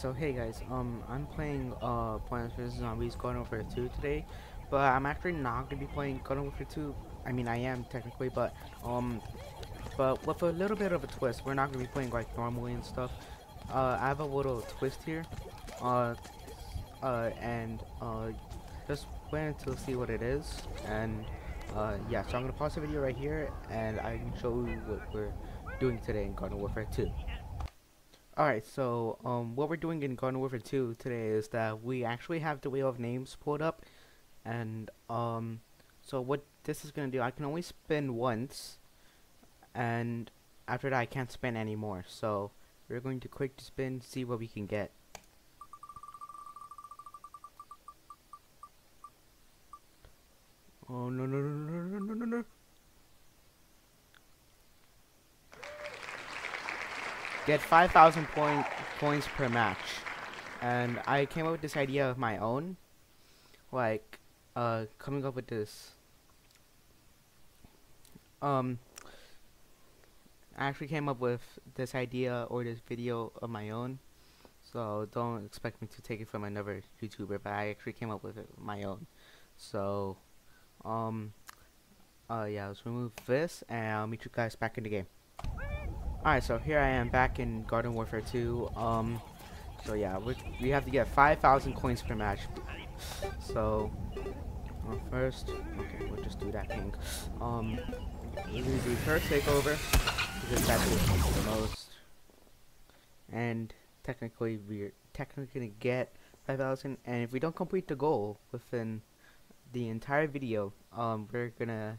so hey guys, I'm playing Plants vs Zombies Garden Warfare 2 today, but I'm actually not gonna be playing Garden Warfare 2. I mean, I am technically, but with a little bit of a twist. We're not gonna be playing like normally and stuff. I have a little twist here, just wait until see what it is, and yeah. So I'm gonna pause the video right here, and I can show you what we're doing today in Garden Warfare 2. Alright, so what we're doing in Garden Warfare 2 today is that we actually have the Wheel of Names pulled up, and so what this is going to do, I can only spin once, and after that I can't spin anymore, so we're going to click to spin, see what we can get. Oh no no no no no no no. Get 5,000 points per match, and I came up with this idea of my own, like coming up with this. I actually came up with this idea or this video of my own, so don't expect me to take it from another YouTuber. But I actually came up with it my own, so yeah. Let's remove this, and I'll meet you guys back in the game. Alright, so here I am back in Garden Warfare 2, so yeah, we have to get 5,000 coins per match, so, first, okay, we'll just do that thing, we're gonna do first takeover, because that's the most, and technically, we're technically gonna get 5,000, and if we don't complete the goal within the entire video, we're gonna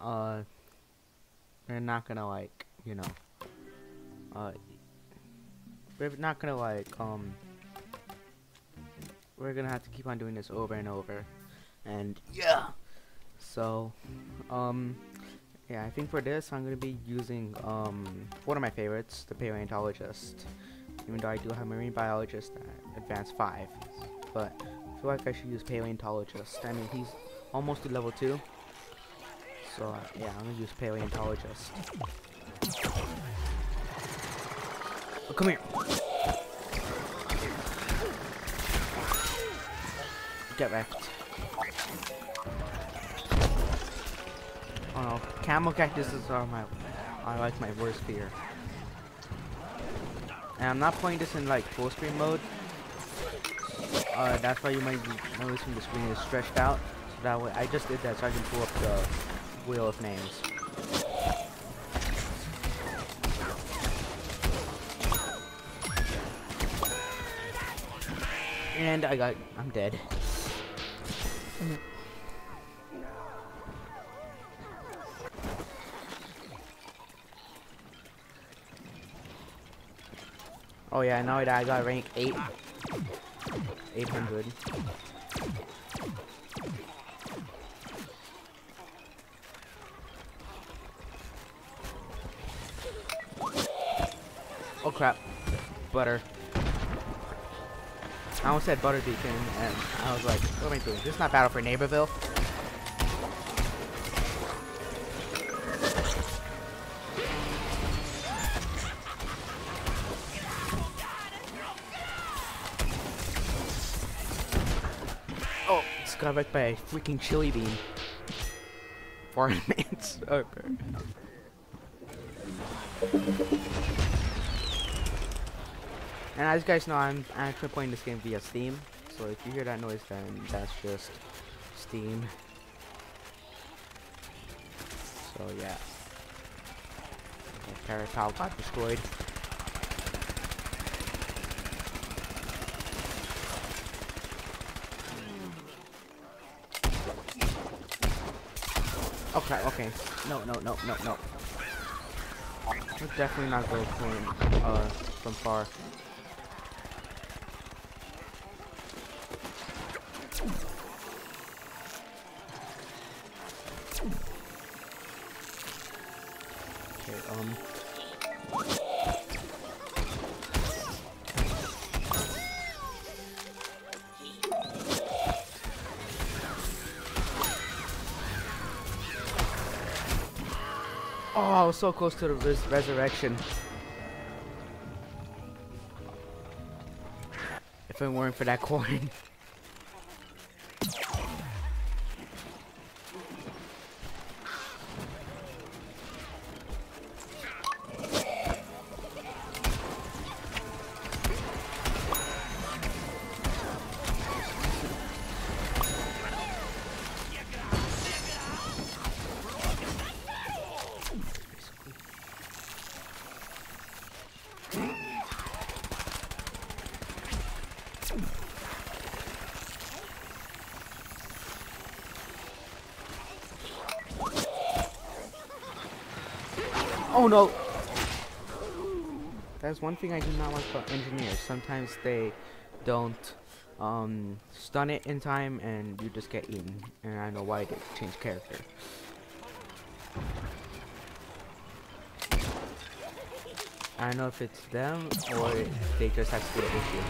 have to keep on doing this over and over, and yeah, so, yeah, I think for this, I'm gonna be using, one of my favorites, the Paleontologist, even though I do have Marine Biologist at Advanced 5, but I feel like I should use Paleontologist. I mean, he's almost at level 2, so, yeah, I'm gonna use Paleontologist. Oh, come here. Get wrecked. Oh no, camel cactuses are my worst fear. And I'm not playing this in like full screen mode. That's why you might be noticing the screen is stretched out. So that way, I just did that so I can pull up the Wheel of Names. And I'm dead. Oh yeah, now that I got rank 8. 800. Oh crap. Butter. I almost said Butterbeacon, and I was like, what am I doing? This is not Battle for Neighborville. Oh, it's got wrecked by a freaking chili bean. Fartman's over. And as you guys know, I'm actually playing this game via Steam, so if you hear that noise, then that's just Steam. So yeah. Okay, Paratrooper got destroyed. Oh crap, okay. No. We're definitely not going from far. Oh, I was so close to the resurrection. if it weren't for that coin. Oh no! That's one thing I do not like about engineers. Sometimes they don't stun it in time and you just get eaten. And I know why I did change character. I don't know if it's them or they just have skill issue.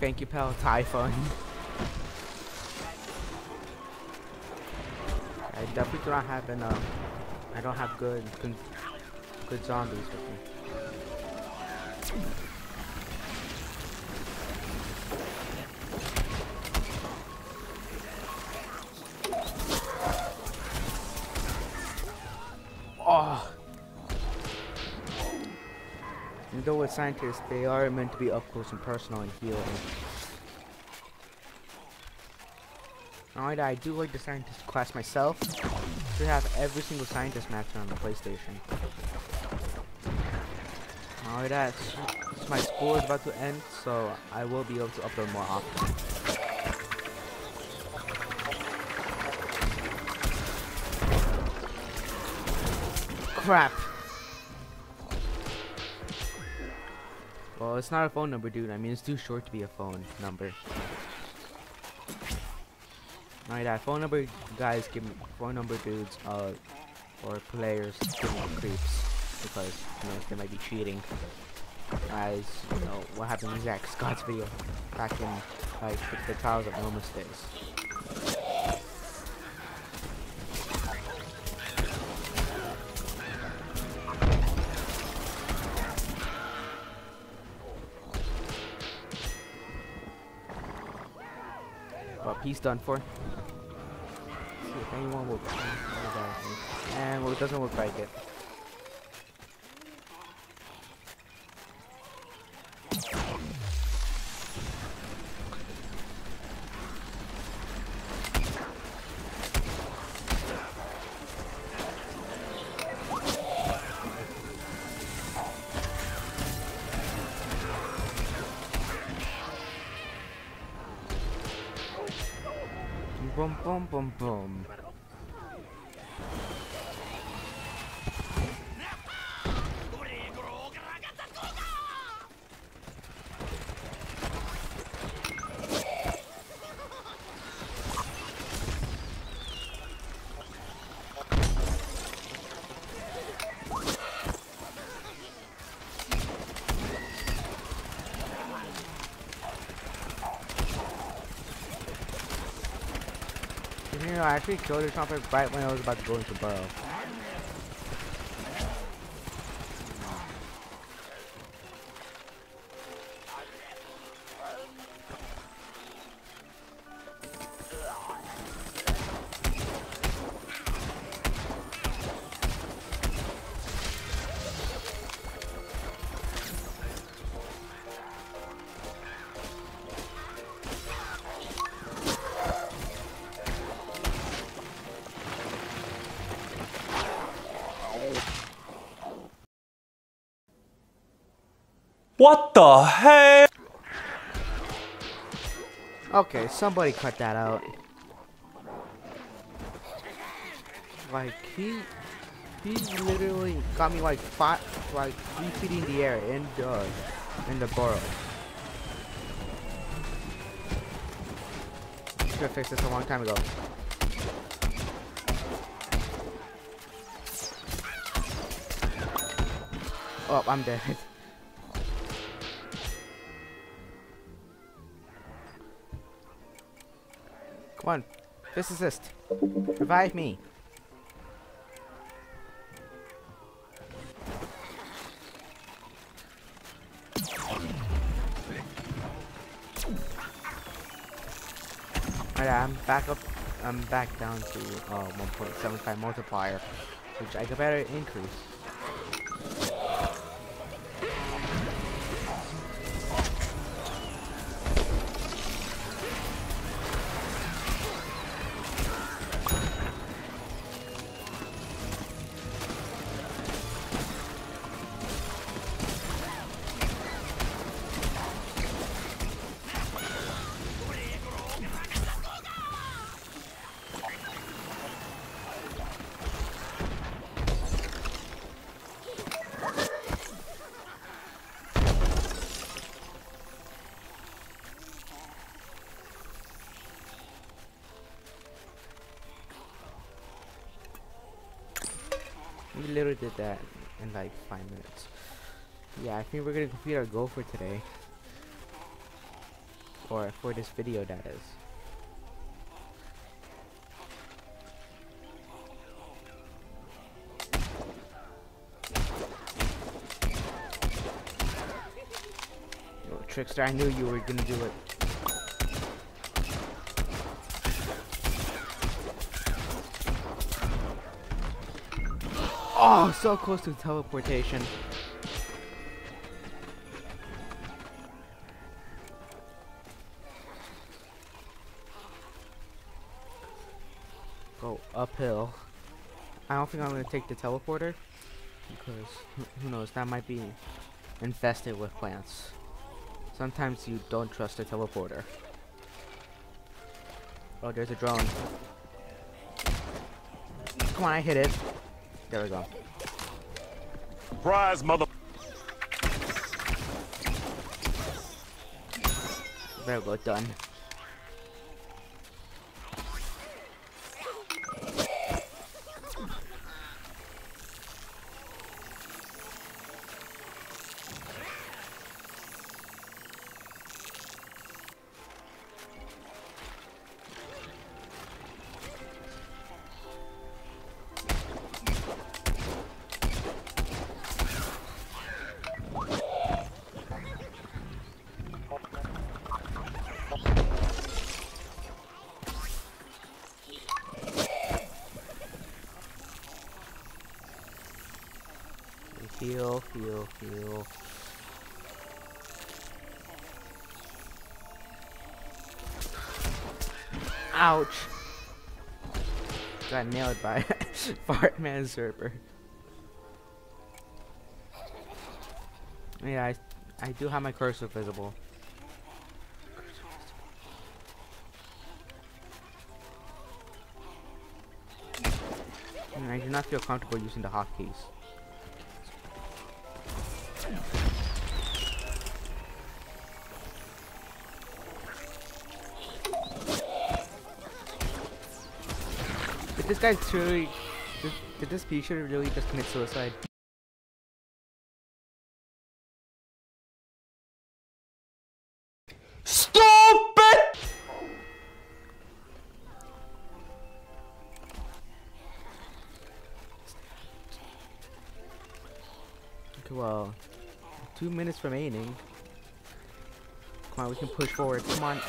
Thank you, pal, Typhon. I definitely do not have enough. I don't have good zombies with me. Oh. And though with scientists, they are meant to be up close and personal and healing. Alright, I do like the scientist class myself. Should have every single scientist match on the PlayStation. Alright, so my school is about to end, so I will be able to upload more often. Crap. Well, it's not a phone number, dude. I mean, it's too short to be a phone number. Alright, that phone number guys give me phone number dudes or players give me creeps because you know they might be cheating. As you know what happened in Zach Scott's video back in like the Tiles of No Mistakes. He's done for. Let's see if anyone will die. And well, it doesn't look like it. Boom, boom, boom, boom. I actually killed the chopper right when I was about to go into the burrow. What the hell? Okay, somebody cut that out. Like he literally got me like 3 feet in the air in the burrow. Should've fixed this a long time ago. Oh, I'm dead. Come on. Physicist. Revive me. Alright, I'm back up. I'm back down to 1.75 multiplier, which I could better increase. We literally did that in like 5 minutes. Yeah, I think we're gonna complete our goal for today. Or for this video, that is. Yo, Trickster, I knew you were gonna do it. Oh, so close to teleportation. Go uphill. I don't think I'm gonna take the teleporter because who knows, that might be infested with plants. Sometimes you don't trust the teleporter. Oh, there's a drone. Come on, I hit it. There we go. Surprise, mother. There we go, done. Heal. Ouch! Got nailed by Fartman Server. Yeah, I do have my cursor visible. I do not feel comfortable using the hotkeys. This guy's truly. Did this creature really just commit suicide? Stupid! Okay, well, 2 minutes remaining. Come on, we can push forward. Come on.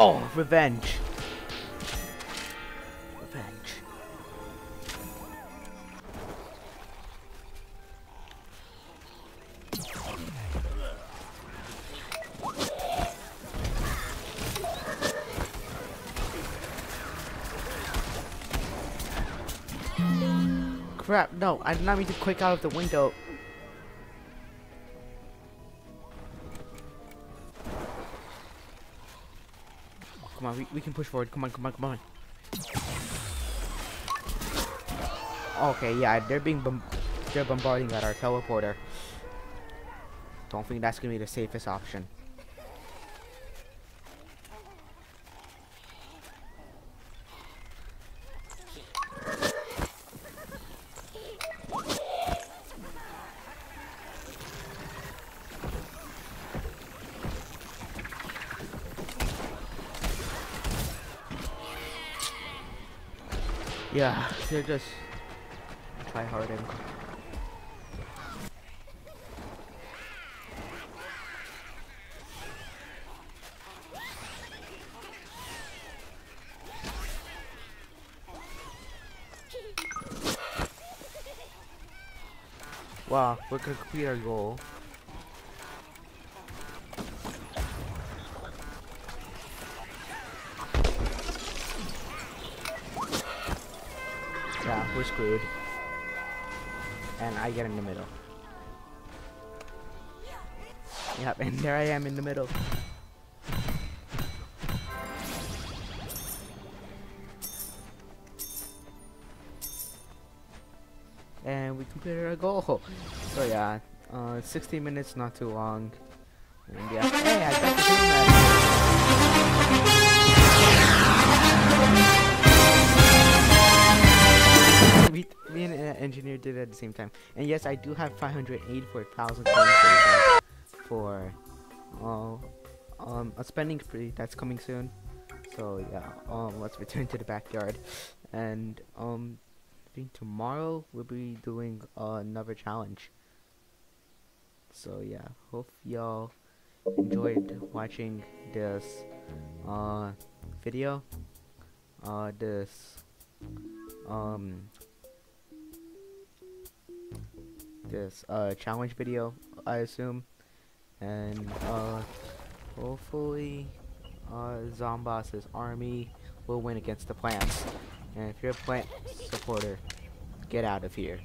Oh, revenge. Crap, no, I did not mean to click out of the window. Come on, we can push forward. Come on, come on, come on. Okay, yeah, they're bombarding at our teleporter. Don't think that's gonna be the safest option. Yeah, they're just tryharding. Wow, we could complete our goal. Yeah, we're screwed. And I get in the middle. Yep, and there I am in the middle. And we completed our goal. So yeah, 60 minutes, not too long. And yeah, hey, I got the team. Me and an engineer did it at the same time. And yes, I do have 584,000 points for a spending spree that's coming soon. So yeah, let's return to the backyard. And tomorrow we'll be doing another challenge. So yeah, hope y'all enjoyed watching this video, this challenge video, I assume. And hopefully Zomboss's army will win against the plants. And if you're a plant supporter, get out of here.